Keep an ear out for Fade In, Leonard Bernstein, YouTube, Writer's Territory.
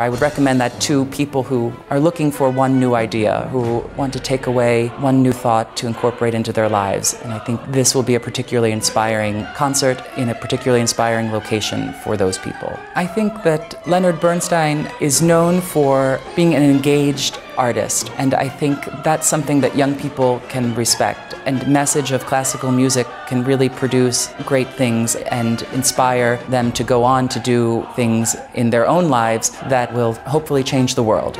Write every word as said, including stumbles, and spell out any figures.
I would recommend that to people who are looking for one new idea, who want to take away one new thought to incorporate into their lives. And I think this will be a particularly inspiring concert in a particularly inspiring location for those people. I think that Leonard Bernstein is known for being an engaged artist, and I think that's something that young people can respect. And the message of classical music can really produce great things and inspire them to go on to do things in their own lives that will hopefully change the world.